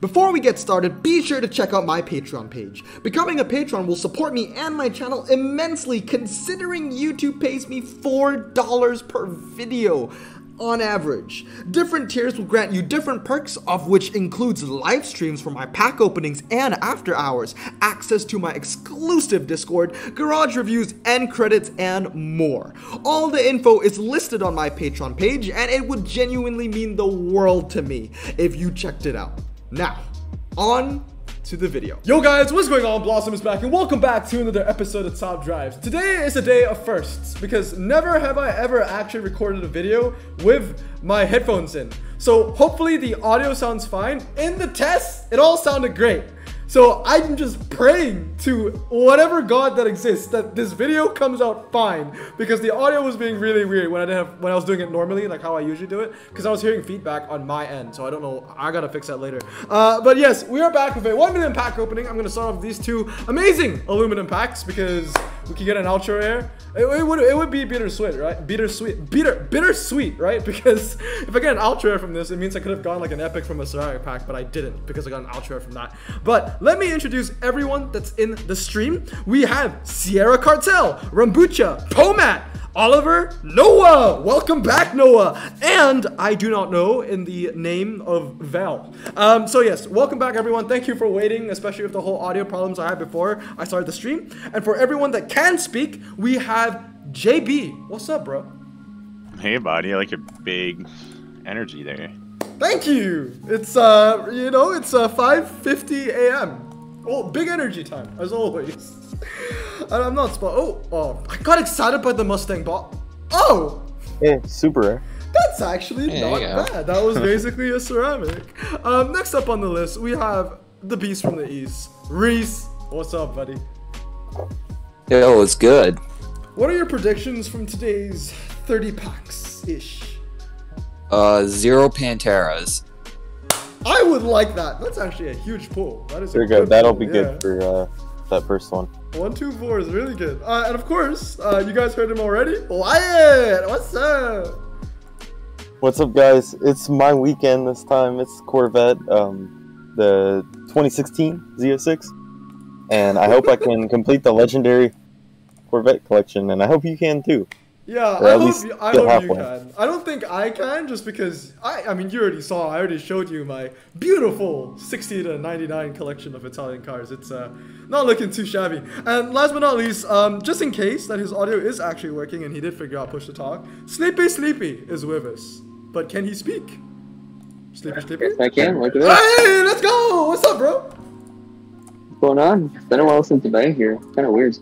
Before we get started, be sure to check out my Patreon page. Becoming a patron will support me and my channel immensely, considering YouTube pays me $4 per video on average. Different tiers will grant you different perks, of which includes live streams for my pack openings and after hours, access to my exclusive Discord, garage reviews, end credits, and more. All the info is listed on my Patreon page, and it would genuinely mean the world to me if you checked it out. Now, on to the video. Yo guys, what's going on? Blossom is back and welcome back to another episode of Top Drives. Today is a day of firsts because never have I ever actually recorded a video with my headphones in. So hopefully the audio sounds fine. In the test, it all sounded great. So I'm just praying to whatever god that exists that this video comes out fine, because the audio was being really weird when I was doing it normally, like how I usually do it, because I was hearing feedback on my end. So I don't know. I gotta fix that later. But yes, we are back with a 1 minute pack opening. I'm gonna start off with these two amazing aluminum packs because we can get an ultra rare. It would be bittersweet, right? Bittersweet, right? Because if I get an ultra rare from this, it means I could have gone like an epic from a Ferrari pack, but I didn't because I got an ultra rare from that. But let me introduce everyone that's in the stream. We have Sierra Cartel, Rambucha, Pomat, Oliver, Noah. Welcome back, Noah. And I do not know in the name of Val. So yes, welcome back, everyone. Thank you for waiting, especially with the whole audio problems I had before I started the stream. And for everyone that can speak, we have JB. What's up, bro? Hey, buddy. I like your big energy there. Thank you. It's, you know, it's 5:50 a.m. Oh, big energy time, as always. And I'm not I got excited by the Mustang Bot. Oh! Yeah, super. That's actually not bad. That was basically a ceramic. Next up on the list, we have the Beast from the East. Reese, what's up, buddy? Yo, it's good. What are your predictions from today's 30 packs-ish? 0 Panteras. I would like that. That's actually a huge pull. That is good. That'll be good for that first one. 1, 2, 4 is really good. And of course, you guys heard him already. Wyatt, what's up? What's up, guys? It's my weekend this time. It's Corvette, the 2016 Z06, and I hope I can complete the legendary Corvette collection, and I hope you can too. Yeah, I hope you can. I don't think I can, just because, I mean, you already saw, I already showed you my beautiful 60 to 99 collection of Italian cars. It's not looking too shabby. And last but not least, just in case that his audio is actually working and he did figure out push to talk, Sleepy Sleepy is with us. But can he speak? Sleepy Sleepy? Yes, I can. Look at that. Hey, let's go! What's up, bro? What's going on? It's been a while since I've been here. Kind of weird.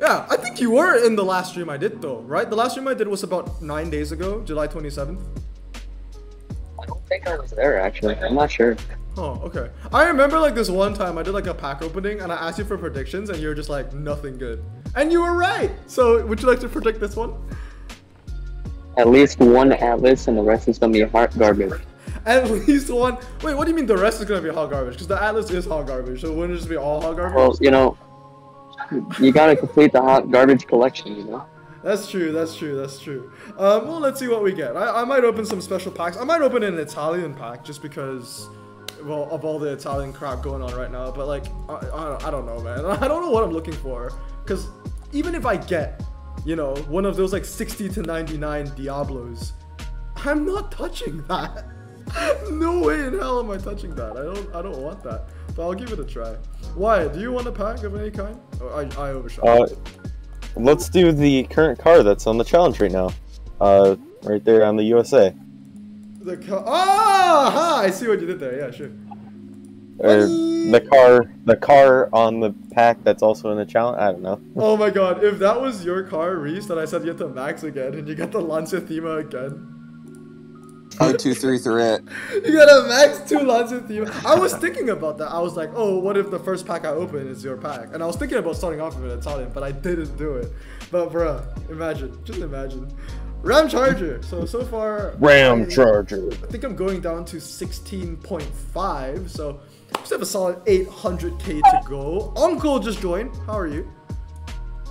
Yeah, I think you were in the last stream I did though, right? The last stream I did was about 9 days ago, July 27th. I don't think I was there actually, I'm not sure. Oh, okay. I remember like this one time I did like a pack opening and I asked you for predictions and you were just like, nothing good. And you were right! So, would you like to predict this one? At least one Atlas and the rest is gonna be hot garbage. At least one? Wait, what do you mean the rest is gonna be hot garbage? Because the Atlas is hot garbage, so wouldn't it just be all hot garbage? Well, you know, you gotta complete the hot garbage collection, you know? That's true, that's true, that's true. Well, let's see what we get. I might open some special packs. I might open an Italian pack just because, well, of all the Italian crap going on right now. But, like, I don't know, man. I don't know what I'm looking for. Because even if I get, you know, one of those, like, 60 to 99 Diablos, I'm not touching that. No way in hell am I touching that. I don't want that. But I'll give it a try. Why? Do you want a pack of any kind? Oh, I overshot. Let's do the current car that's on the challenge right now. Right there on the USA. The car. Ah! I see what you did there. Yeah, sure. The car on the pack that's also in the challenge. I don't know. Oh my god! If that was your car, Reese, that I said you had to max again, and you got the Lancia Thema again. 2, 2, 3, 3. You got a max 2 Lancia Thema. I was thinking about that. I was like, oh, what if the first pack I open is your pack? And I was thinking about starting off with an Italian, but I didn't do it. But bruh, imagine, just imagine. Ram Charger. So far, Ram Charger. I think I'm going down to 16.5. So I just have a solid 800K to go. Uncle just joined. How are you?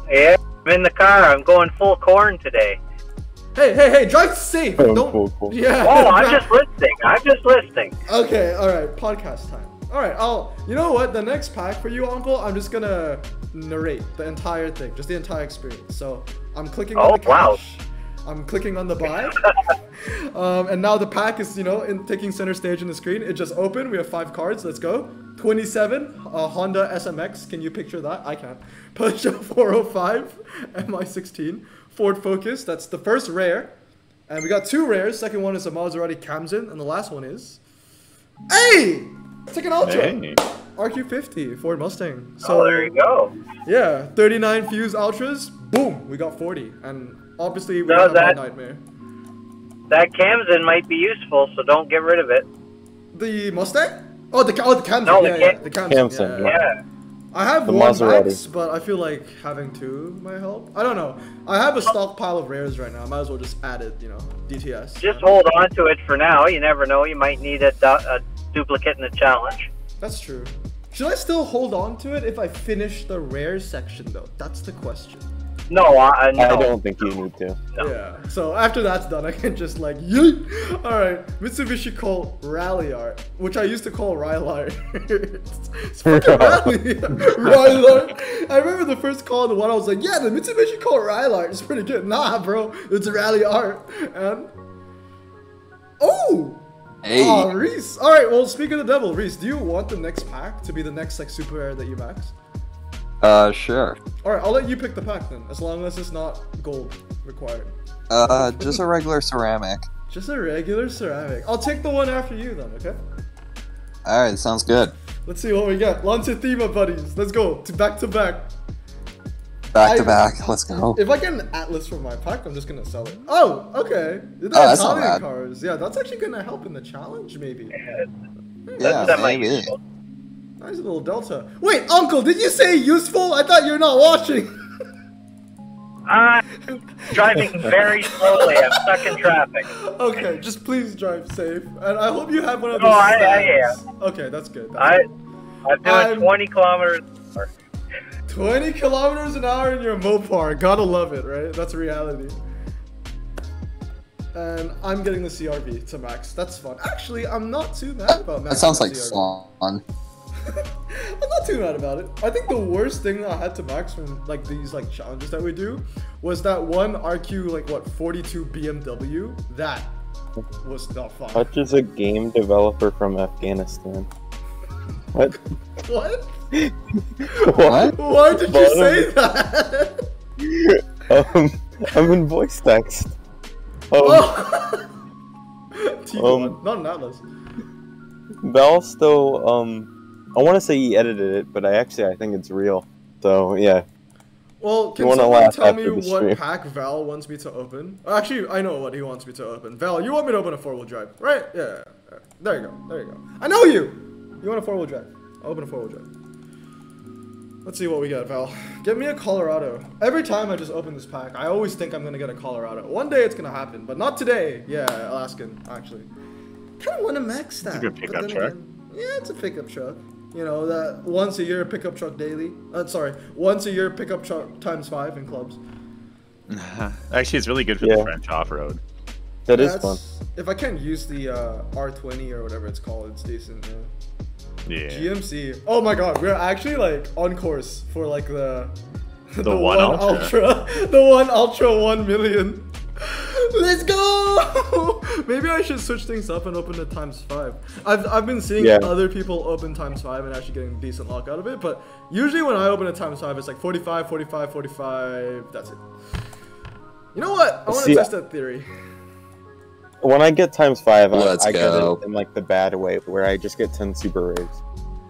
Yeah, I'm in the car. I'm going full corn today. Hey, drive safe. Don't... Cool. Yeah. Oh, I'm just listening. Okay, all right. Podcast time. All right, you know what? The next pack for you, Uncle, I'm just gonna narrate the entire thing, just the entire experience. So I'm clicking on the cash. I'm clicking on the buy. And now the pack is, you know, taking center stage in the screen. It just opened. We have 5 cards. Let's go. 27, Honda SMX. Can you picture that? I can. Peugeot 405, MI16. Ford Focus. That's the first rare. And we got 2 rares. Second one is a Maserati Kamsin. And the last one is... Hey! Ticket Ultra! Hey. RQ50, Ford Mustang. So, oh, there you go. Yeah, 39 Fuse Ultras. Boom! We got 40. And obviously, we have that nightmare. That Kamsin might be useful, so don't get rid of it. The Mustang? Oh, the Kamsin. No, the Kamsin. Yeah. I have one Max, but I feel like having 2 might help. I don't know. I have a stockpile of rares right now. I might as well just add it, you know, DTS. Just hold on to it for now. You never know. You might need a duplicate in the challenge. That's true. Should I still hold on to it if I finish the rare section, though? That's the question. No, no. I don't think you need to. No. Yeah. So after that's done, I can just like, yeet! Alright, Mitsubishi Colt Rally Art, which I used to call Rally Art. It's fucking Rally Rally Art. I remember the first call, the one I was like, yeah, the Mitsubishi Colt Rally Art is pretty good. Nah, bro, it's Rally Art. And... Oh! Hey. Oh, Reese. Alright, well, speak of the devil, Reese, do you want the next pack to be the next, like, super rare that you max? Sure. Alright, I'll let you pick the pack then, as long as it's not gold required. Just a regular ceramic. Just a regular ceramic. I'll take the one after you then, okay? Alright, sounds good. Let's see what we get. Lancia Thema, buddies. Let's go. Back to back. Back to back. Let's go. If I get an Atlas from my pack, I'm just gonna sell it. Oh, okay. That's not bad. Cars. Yeah, that's actually gonna help in the challenge, maybe. Yeah, maybe. Nice little delta. Wait, Uncle, did you say useful? I thought you're not watching. I'm driving very slowly. I'm stuck in traffic. Okay, just please drive safe. And I hope you have one of those. Oh, I am. Okay, that's good. I'm doing 20 kilometers an hour. 20 kilometers an hour in your Mopar. Gotta love it, right? That's reality. And I'm getting the CR-V to max. That's fun. Actually, I'm not too mad about max. That sounds like Swan. I'm not too mad about it. I think the worst thing that I had to max from like these like challenges that we do was that one RQ like what 42 BMW. That was not fun. Hutch is a game developer from Afghanistan. What? What? What? Why did you say that? I'm in voice text. Not an Atlas. Balsto, I want to say he edited it, but I think it's real. So, yeah. Well, can someone tell me what pack Val wants me to open? Actually, I know what he wants me to open. Val, you want me to open a 4-wheel drive, right? Yeah. There you go. There you go. I know you! You want a 4-wheel drive. I'll open a 4-wheel drive. Let's see what we got, Val. Get me a Colorado. Every time I just open this pack, I always think I'm going to get a Colorado. One day it's going to happen, but not today. Yeah, Alaskan, actually. Kind of want to max that. It's a good pickup truck. Yeah, it's a pickup truck. You know, that once a year pickup truck daily. Sorry, once a year pickup truck ×5 in clubs. Actually, it's really good for the French off-road. That's fun. If I can't use the R20 or whatever it's called, it's decent. Yeah. GMC. Oh my god, we're actually like on course for like the one ultra. The one ultra 1 million. Let's go! Maybe I should switch things up and open it ×5. I've been seeing other people open ×5 and actually getting decent luck out of it, but usually when I open it ×5, it's like 45, 45, 45, that's it. You know what? I want to test that theory. When I get ×5, I get it in like the bad way, where I just get 10 super rares.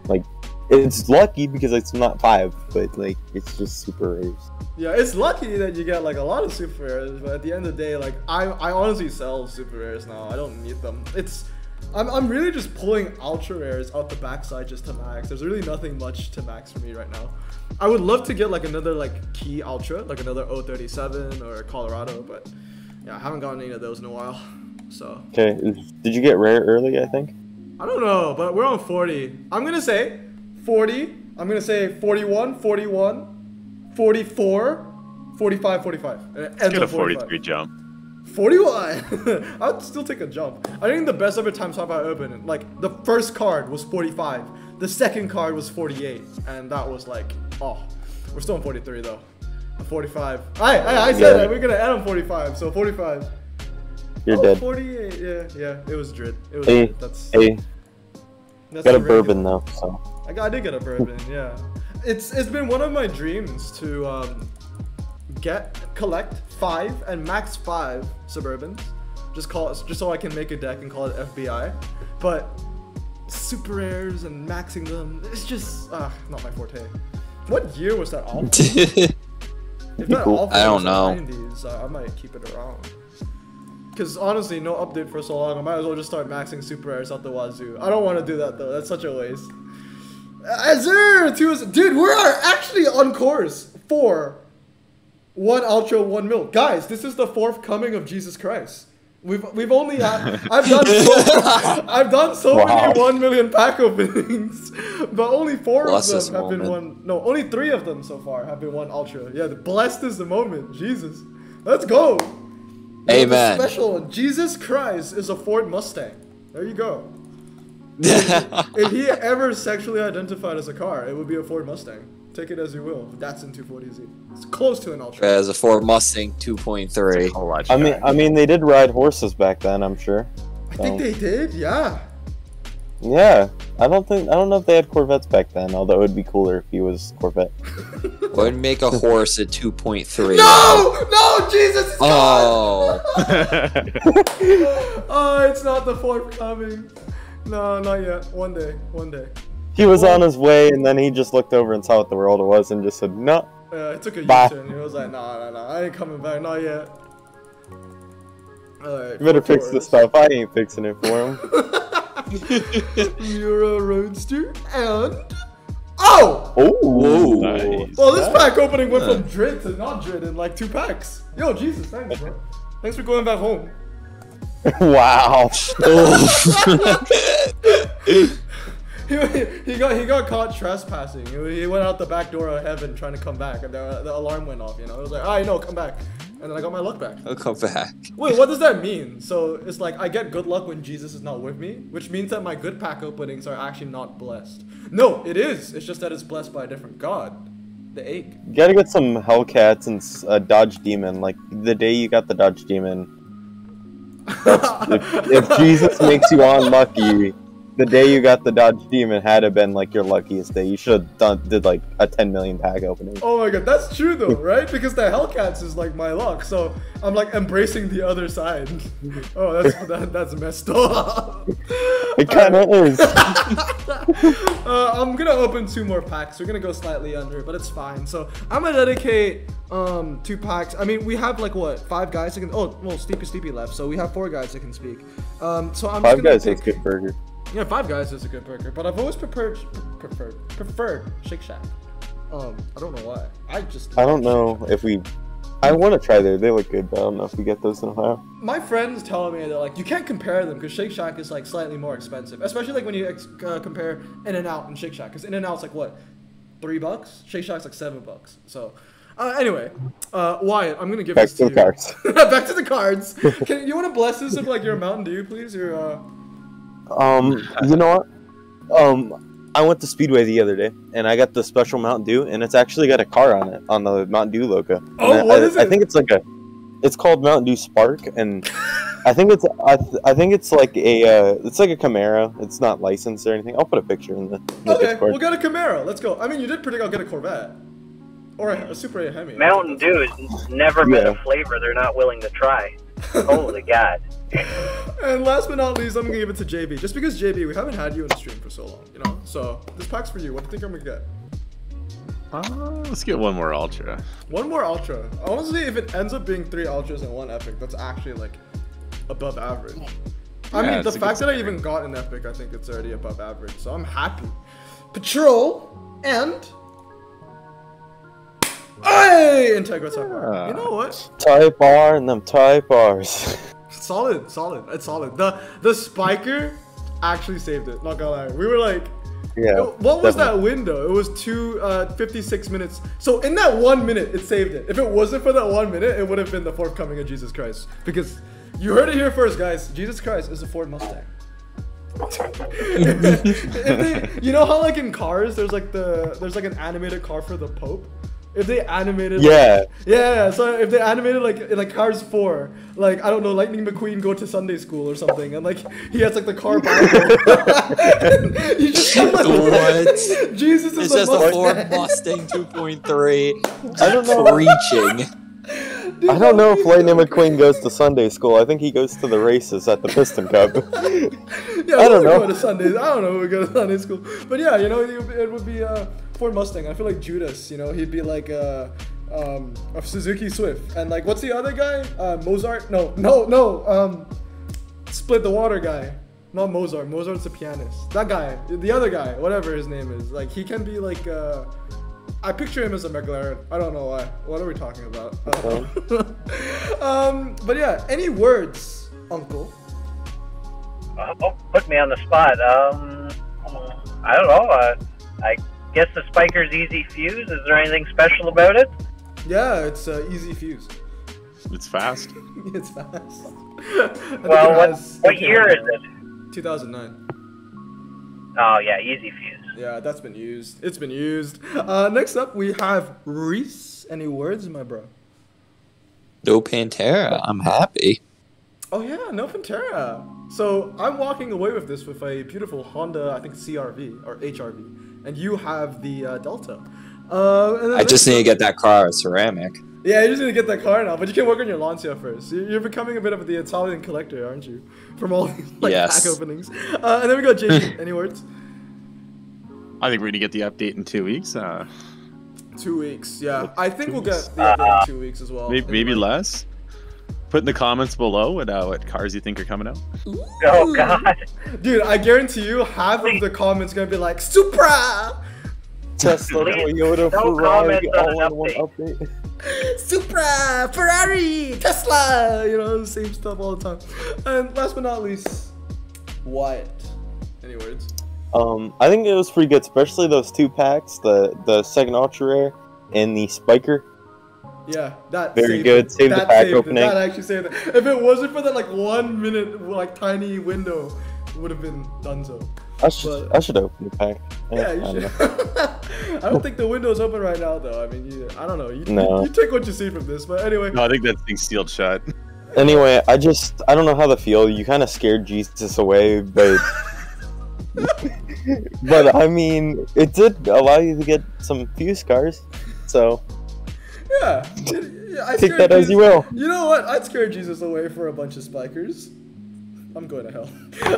Like, it's lucky because it's not 5, but like, it's just super rares. Yeah, it's lucky that you get like a lot of super rares, but at the end of the day, like I honestly sell super rares now. I don't need them. I'm really just pulling ultra rares out the backside just to max. There's really nothing much to max for me right now. I would love to get like another like key ultra, like another 037 or Colorado, but yeah, I haven't gotten any of those in a while. So okay, did you get rare early? I think. I don't know, but we're on 40. I'm gonna say 40. I'm gonna say 41, 41. 44, 45, 45. Let's get a 43 jump. 41. I'd still take a jump. I think the best of it ×5 I opened, like the first card was 45. The second card was 48, and that was like, oh, we're still on 43 though. 45. I said that we're gonna end on 45, so 45. You're dead. 48. Yeah. It was dread. It was. Hey, that's got a bourbon though. So. I did get a bourbon. Yeah. It's been one of my dreams to collect 5 and max 5 Suburbans. Just so I can make a deck and call it FBI. But super rares and maxing them, it's just not my forte. What year was that awful? If that awful I don't know. 90s, I might keep it around. Because honestly, no update for so long. I might as well just start maxing super rares out the wazoo. I don't want to do that though. That's such a waste. Azure, dude, we are actually on course for 1 Ultra, 1 Mil. Guys, this is the fourth coming of Jesus Christ. We've only had, I've done so many 1 million pack openings, but only 4 of them have been only 3 of them so far have been 1 Ultra. Yeah, blessed is the moment. Jesus, let's go. Amen. Special one. Jesus Christ is a Ford Mustang. There you go. If he ever sexually identified as a car, it would be a Ford Mustang. Take it as you will. That's in 240Z. It's close to an Ultra. As a Ford Mustang 2.3. I mean, they did ride horses back then. I'm sure. I think they did. Yeah. Yeah. I don't know if they had Corvettes back then, although it would be cooler if he was Corvette. I would make a horse at 2.3. No, Jesus is gone. Oh, it's not the forthcoming. No, not yet. One day. He was on his way, and then he just looked over and saw what the world was, and just said, "No." Yeah, it took a U-turn. He was like, "Nah, I ain't coming back. Not yet." All right, you better fix this stuff. I ain't fixing it for him. Euro Roadster and oh nice. Well, this pack opening went from dread to not dread in like 2 packs. Yo, Jesus, thanks, bro. Thanks for going back home. Wow. he got caught trespassing. He went out the back door of heaven trying to come back, and the alarm went off. You know, it was like, all right, no, come back. And then I got my luck back. I'll come back. Wait, what does that mean? So it's like I get good luck when Jesus is not with me, which means that my good pack openings are actually not blessed. No, it is. It's just that it's blessed by a different god. The ache. You gotta get some Hellcats and Dodge Demon. Like, the day you got the Dodge Demon. If Jesus makes you unlucky, the day you got the Dodge Demon had to been like your luckiest day. You should have did like a 10 million pack opening. Oh my god, that's true though, right? Because the Hellcats is like my luck, so I'm like embracing the other side. Oh, that's messed up. It kind of is. I'm gonna open 2 more packs. We're gonna go slightly under, but it's fine. So I'm gonna dedicate 2 packs. I mean, we have like what, 5 guys that can. Oh, well, Steepy left, so we have 4 guys that can speak. So I'm 5 guys take good burger. Yeah, 5 guys is a good burger, but I've always preferred Shake Shack. I don't know why. I don't know if we. I want to try there. They look good, but I don't know if we get those in Ohio. My friends tell me they're like, you can't compare them because Shake Shack is like slightly more expensive, especially like when you compare In-N-Out and Shake Shack. Because In-N-Out's like what, $3? Shake Shack's like $7. So. Anyway, Wyatt, I'm gonna give this to you. Back to the cards. Back to the cards. You want to bless us with like your Mountain Dew, please? Your you know what? I went to Speedway the other day, and I got the special Mountain Dew, and it's actually got a car on it, on the Mountain Dew logo. Oh, what is it? I think it's like it's called Mountain Dew Spark, and I think it's like a, it's like a Camaro. It's not licensed or anything. I'll put a picture in the Discord. We'll get a Camaro. Let's go. I mean, you did pretty well get a Corvette. Or a Supra Hemi. Mountain Dew has never been a flavor they're not willing to try. Holy God. And last but not least, I'm gonna give it to JB. Just because JB, we haven't had you in the stream for so long, you know. So this pack's for you. What do you think I'm gonna get? Let's get 1 more Ultra. 1 more Ultra. Honestly, if it ends up being 3 Ultras and 1 Epic, that's actually like above average. I mean, the fact that I even got an Epic, I think it's already above average. So I'm happy. Patrol and. Hey, Integra Type R. You know what? Type R and them Type R's. Solid. It's solid. The spiker actually saved it. Not gonna lie, we were like, yeah. What was that window? It was 2:56 minutes. So in that 1 minute, it saved it. If it wasn't for that 1 minute, it would have been the fourth coming of Jesus Christ. Because you heard it here first, guys. Jesus Christ is a Ford Mustang. You know how like in Cars there's like an animated car for the Pope? If they animated, yeah, like, yeah. So if they animated like Cars 4, like I don't know, Lightning McQueen go to Sunday school or something, and like he has like the car Bible. You just like, what? Jesus is just a Ford Mustang 2.3. I don't know. Preaching. Dude, I don't know if Lightning McQueen goes to Sunday school. I think he goes to the races at the Piston Cup. Yeah, I don't know. Go to Sundays. I don't know who would go to Sunday school, but yeah, you know, it would be. Ford Mustang. I feel like Judas, you know, he'd be like a Suzuki Swift, and like what's the other guy? Mozart? Split the Water guy. Not Mozart. Mozart's a pianist. That guy, the other guy, whatever his name is, like he can be like. I picture him as a McLaren. I don't know why. What are we talking about? But yeah, any words, Uncle? Oh, put me on the spot. I don't know. Guess the Spiker's Easy Fuse. Is there anything special about it? Yeah, it's Easy Fuse. It's fast. It's fast. Well, what year is it? 2009. Oh yeah, Easy Fuse. Yeah, that's been used. It's been used. Next up, we have Reese. Any words, my bro? No Pantera. I'm happy. Oh yeah, no Pantera. So I'm walking away with this with a beautiful Honda, I think CR-V or HR-V, and you have the Delta. And I just need to get that car ceramic. Yeah, you just need to get that car now, but you can work on your Lancia first. You're becoming a bit of the Italian collector, aren't you? From all these like, yes. Pack openings. And then we go, JJ. Any words? I think we're gonna get the update in 2 weeks. 2 weeks, yeah. I think we'll get the update in 2 weeks as well. Maybe less. Put in the comments below what cars you think are coming out. Ooh. Oh, God. Dude, I guarantee you half of the comments going to be like, Supra! Tesla, Toyota, Ferrari, all-in-one update. Supra, Ferrari, Tesla! You know, the same stuff all the time. And last but not least, Wyatt. Any words? I think it was pretty good, especially those two packs, the second ultra-rare and the Spiker. Yeah, that very good. Save the pack opening. That actually saved it. If it wasn't for that like 1 minute like tiny window, it would have been donezo. I should open the pack. Yeah, you should. I don't think the window's open right now though. I mean, I don't know. You take what you see from this, but anyway. No, I think that thing's sealed shut. Anyway, I don't know how to feel. You kind of scared Jesus away, but. But I mean, it did allow you to get some fuse cars, so. Yeah, take that as you will. You know what? I'd scare Jesus away for a bunch of spikers. I'm going to hell.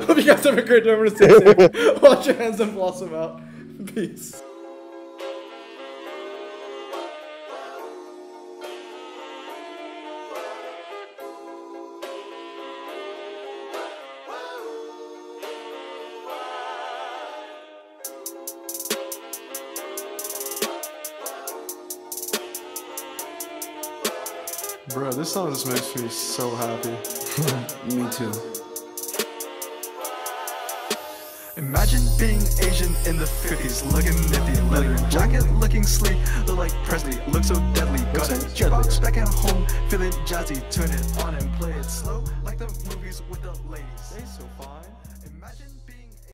Hope you guys have a great day. Remember to stay safe. Wash your hands and blossom out. Peace. Bro, this song just makes me so happy. Me too. Imagine being Asian in the 50s, looking nifty, leather jacket looking sleek, look like Presley, look so deadly, got a jukebox back at home, feeling jazzy, turn it on and play it slow, like the movies with the ladies, they so fine.